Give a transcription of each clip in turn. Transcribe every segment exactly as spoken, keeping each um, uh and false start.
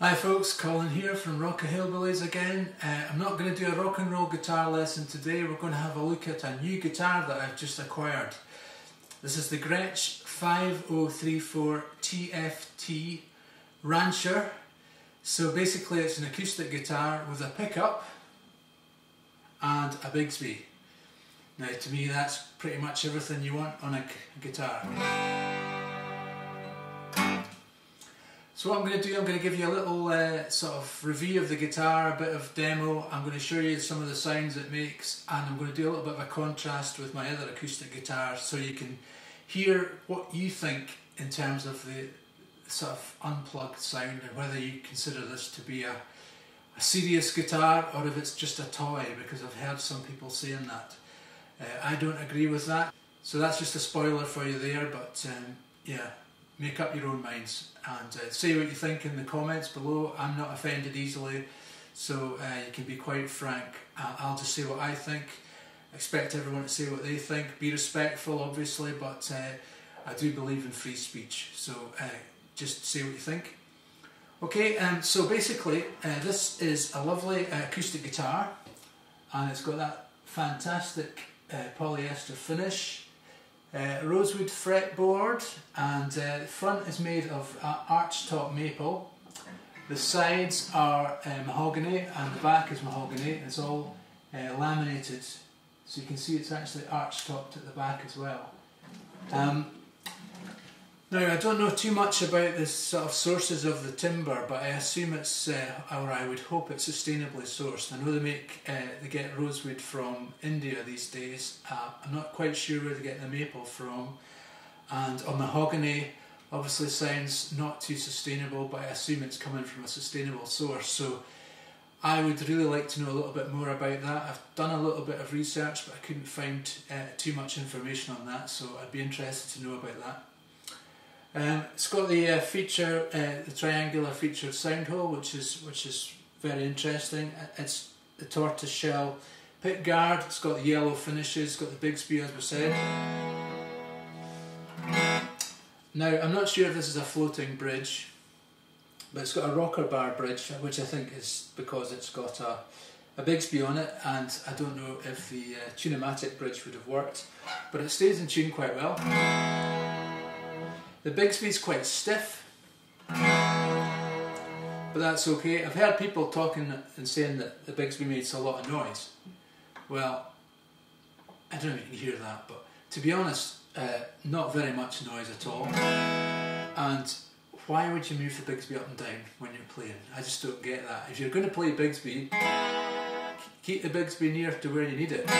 Hi folks, Colin here from Rockahillbillies again. Uh, I'm not going to do a rock and roll guitar lesson today. We're going to have a look at a new guitar that I've just acquired. This is the Gretsch five oh three four T F T Rancher. So basically it's an acoustic guitar with a pickup and a Bigsby. Now to me that's pretty much everything you want on a guitar. So what I'm going to do, I'm going to give you a little uh, sort of review of the guitar, a bit of demo. I'm going to show you some of the sounds it makes, and I'm going to do a little bit of a contrast with my other acoustic guitar so you can hear what you think in terms of the sort of unplugged sound and whether you consider this to be a, a serious guitar or if it's just a toy, because I've heard some people saying that. Uh, I don't agree with that. So that's just a spoiler for you there, but um, yeah. Make up your own minds and uh, say what you think in the comments below. I'm not offended easily, so uh, you can be quite frank. Uh, I'll just say what I think. Expect everyone to say what they think. Be respectful, obviously, but uh, I do believe in free speech, so uh, just say what you think. Okay, um, so basically uh, this is a lovely uh, acoustic guitar, and it's got that fantastic uh, polyester finish. Uh, rosewood fretboard, and uh, the front is made of uh, archtop maple. The sides are uh, mahogany, and the back is mahogany. It's all uh, laminated, so you can see it's actually arch-topped at the back as well. Um, now I don't know too much about the sort of sources of the timber, but I assume it's, uh, or I would hope it's sustainably sourced. I know they make, uh, they get rosewood from India these days. Uh, I'm not quite sure where they get the maple from, and on mahogany obviously sounds not too sustainable, but I assume it's coming from a sustainable source. So I would really like to know a little bit more about that. I've done a little bit of research, but I couldn't find uh, too much information on that, so I'd be interested to know about that. Um, it's got the uh, feature, uh, the triangular featured sound hole, which is which is very interesting. It's the tortoise shell pit guard. It's got the yellow finishes. It's got the Bigsby, as we said. Now I'm not sure if this is a floating bridge, but it's got a rocker bar bridge, which I think is because it's got a, a Bigsby on it, and I don't know if the uh, tune-o-matic bridge would have worked, but it stays in tune quite well. The Bigsby's quite stiff, but that's okay. I've heard people talking and saying that the Bigsby makes a lot of noise. Well, I don't know if you can hear that, but to be honest, uh, not very much noise at all. And why would you move the Bigsby up and down when you're playing? I just don't get that. If you're going to play Bigsby, keep the Bigsby near to where you need it.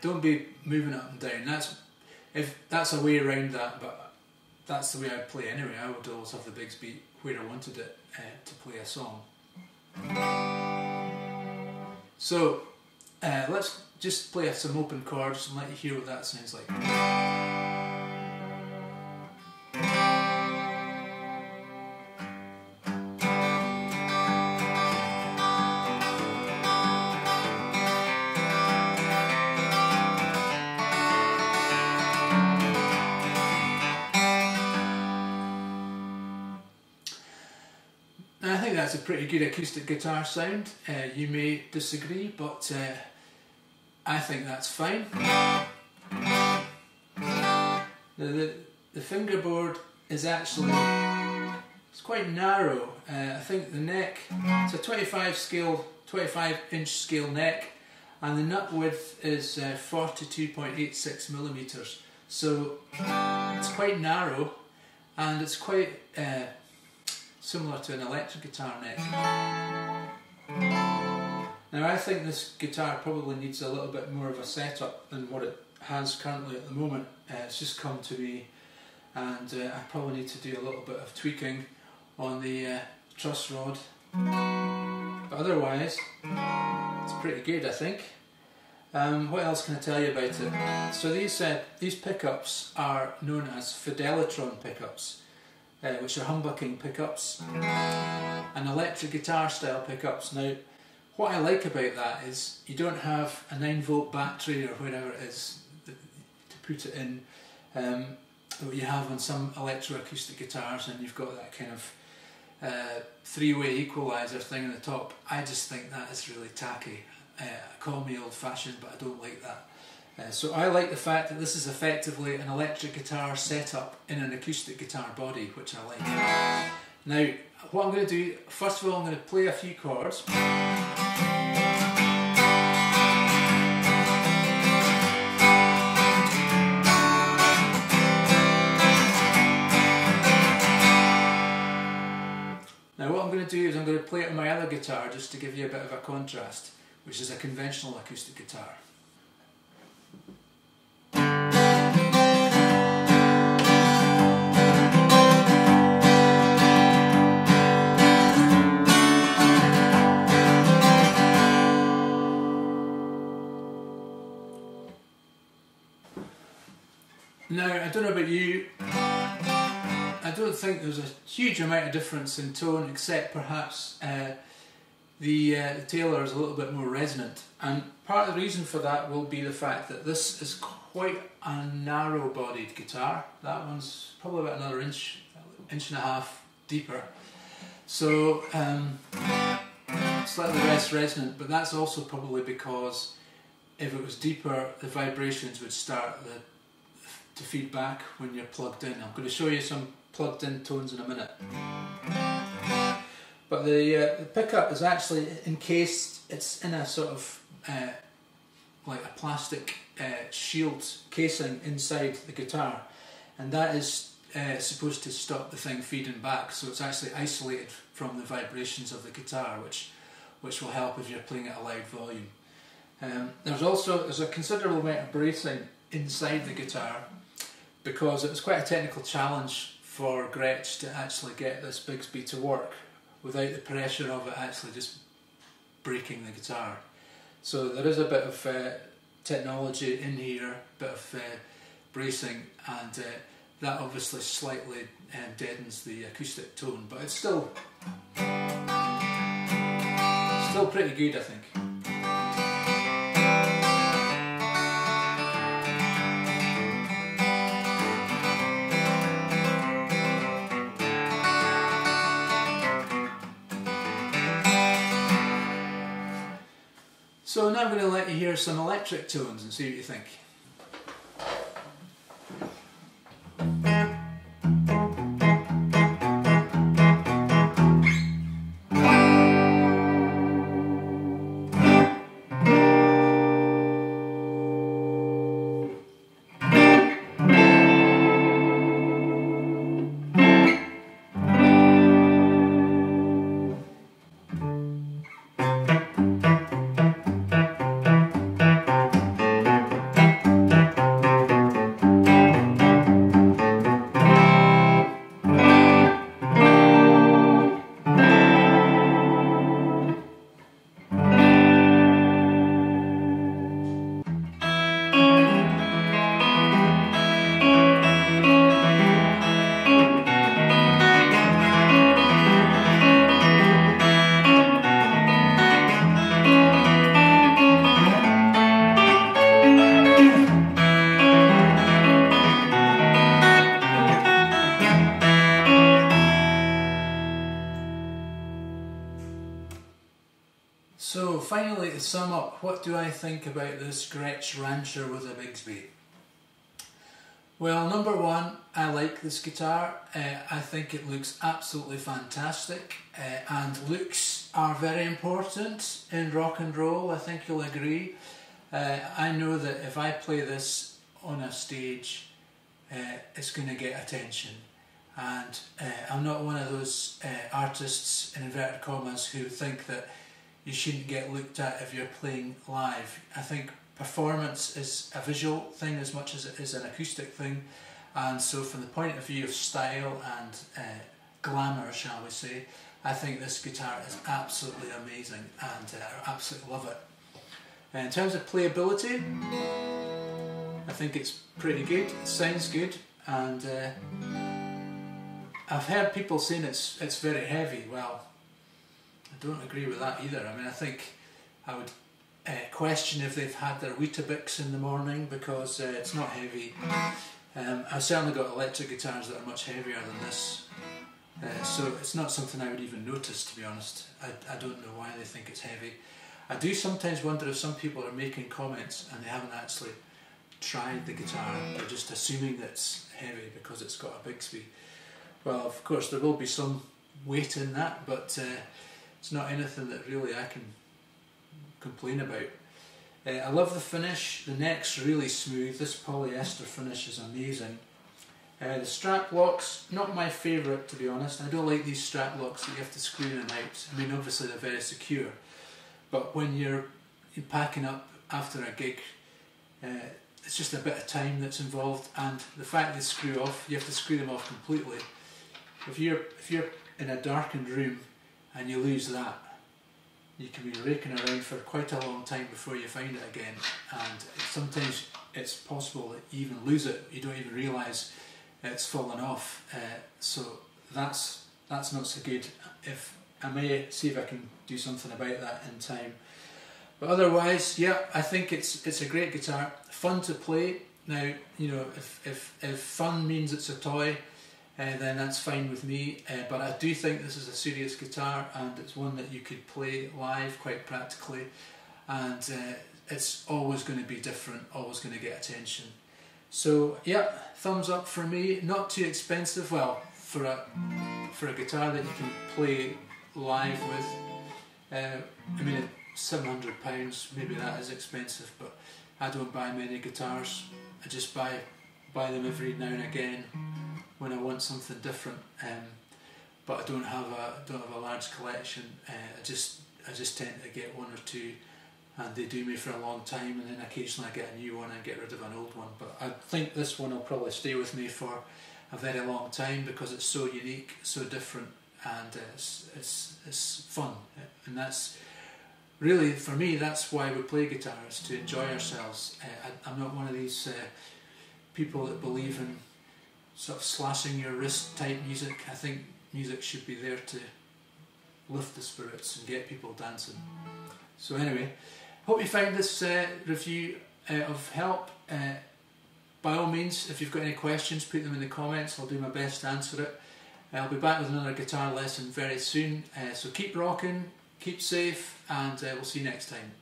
Don't be moving up and down. That's if that's a way around that, but that's the way I play anyway. I would always have the Bigsby where I wanted it uh, to play a song. So uh, let's just play some open chords and let you hear what that sounds like. I think that's a pretty good acoustic guitar sound. Uh, you may disagree, but uh, I think that's fine. The, the, the fingerboard is actually it's quite narrow. Uh, I think the neck, it's a twenty-five scale, twenty-five inch scale neck, and the nut width is uh, forty-two point eight six millimeters. So it's quite narrow, and it's quite. Uh, similar to an electric guitar neck. Now I think this guitar probably needs a little bit more of a setup than what it has currently at the moment. Uh, it's just come to me, and uh, I probably need to do a little bit of tweaking on the uh, truss rod, but otherwise it's pretty good, I think. Um, what else can I tell you about it? So these, uh, these pickups are known as Fidelitron pickups. Uh, which are humbucking pickups and electric guitar style pickups. Now what I like about that is you don't have a nine volt battery or whatever it is to put it in um, that you have on some electroacoustic guitars, and you've got that kind of uh, three-way equalizer thing in the top, I just think that is really tacky. Uh, call me old-fashioned, but I don't like that. Uh, so I like the fact that this is effectively an electric guitar setup in an acoustic guitar body, which I like. Now, what I'm going to do, first of all, I'm going to play a few chords. Now what I'm going to do is I'm going to play it on my other guitar just to give you a bit of a contrast, which is a conventional acoustic guitar. Now, I don't know about you, I don't think there's a huge amount of difference in tone, except perhaps uh, the, uh, the Taylor is a little bit more resonant. And part of the reason for that will be the fact that this is quite a narrow-bodied guitar. That one's probably about another inch, inch and a half deeper. So, um, slightly less resonant, but that's also probably because if it was deeper, the vibrations would start the to feed back when you're plugged in. I'm going to show you some plugged in tones in a minute. But the, uh, the pickup is actually encased, it's in a sort of uh, like a plastic uh, shield casing inside the guitar, and that is uh, supposed to stop the thing feeding back, so it's actually isolated from the vibrations of the guitar, which, which will help if you're playing at a loud volume. Um, there's also there's a considerable amount of bracing inside the guitar, because it was quite a technical challenge for Gretsch to actually get this Bigsby to work without the pressure of it actually just breaking the guitar. So there is a bit of uh, technology in here, a bit of uh, bracing, and uh, that obviously slightly uh, deadens the acoustic tone, but it's still, still pretty good, I think. So now I'm going to let you hear some electric tones and see what you think. So finally, to sum up, what do I think about this Gretsch Rancher with a Bigsby? Well, number one, I like this guitar. Uh, I think it looks absolutely fantastic, uh, and looks are very important in rock and roll, I think you'll agree. Uh, I know that if I play this on a stage, uh, it's going to get attention. And uh, I'm not one of those uh, artists, in inverted commas, who think that you shouldn't get looked at if you're playing live. I think performance is a visual thing as much as it is an acoustic thing, and so from the point of view of style and uh, glamour, shall we say, I think this guitar is absolutely amazing, and uh, I absolutely love it. And in terms of playability, I think it's pretty good, it sounds good, and uh, I've heard people saying it's, it's very heavy. Well, I don't agree with that either. I mean, I think I would uh, question if they've had their Weetabix in the morning, because uh, it's not heavy. Um, I've certainly got electric guitars that are much heavier than this, Uh, so it's not something I would even notice, to be honest. I, I don't know why they think it's heavy. I do sometimes wonder if some people are making comments and they haven't actually tried the guitar. They're just assuming that it's heavy because it's got a Bigsby. Well, of course there will be some weight in that, but uh, it's not anything that really I can complain about. Uh, I love the finish. The neck's really smooth. This polyester finish is amazing. Uh, the strap locks, not my favourite, to be honest. I don't like these strap locks that you have to screw in and out. I mean, obviously they're very secure, but when you're packing up after a gig, uh, it's just a bit of time that's involved, and the fact they screw off, you have to screw them off completely. If you're, if you're in a darkened room and you lose that, you can be raking around for quite a long time before you find it again, and sometimes it's possible that you even lose it, you don't even realise it's fallen off, uh, so that's that's not so good. If I may see if I can do something about that in time, but otherwise, yeah, I think it's it's a great guitar, fun to play. Now, you know, if if if fun means it's a toy, uh, then that's fine with me. Uh, but I do think this is a serious guitar, and it's one that you could play live quite practically, and uh, it's always going to be different, always going to get attention. So yeah, thumbs up for me. Not too expensive. Well, for a for a guitar that you can play live with, uh, I mean, seven hundred pounds. Maybe that is expensive, but I don't buy many guitars. I just buy buy them every now and again when I want something different. Um, but I don't have a don't have a large collection. Uh, I just I just tend to get one or two, and they do me for a long time, and then occasionally I get a new one and get rid of an old one. But I think this one will probably stay with me for a very long time because it's so unique, so different, and it's, it's, it's fun. And that's really, for me, that's why we play guitars, to enjoy ourselves. Uh, I, I'm not one of these uh, people that believe in sort of slashing your wrist type music. I think music should be there to lift the spirits and get people dancing. So anyway, hope you found this uh, review uh, of help. Uh, by all means, if you've got any questions, put them in the comments. I'll do my best to answer it. I'll be back with another guitar lesson very soon. Uh, so keep rocking, keep safe, and uh, we'll see you next time.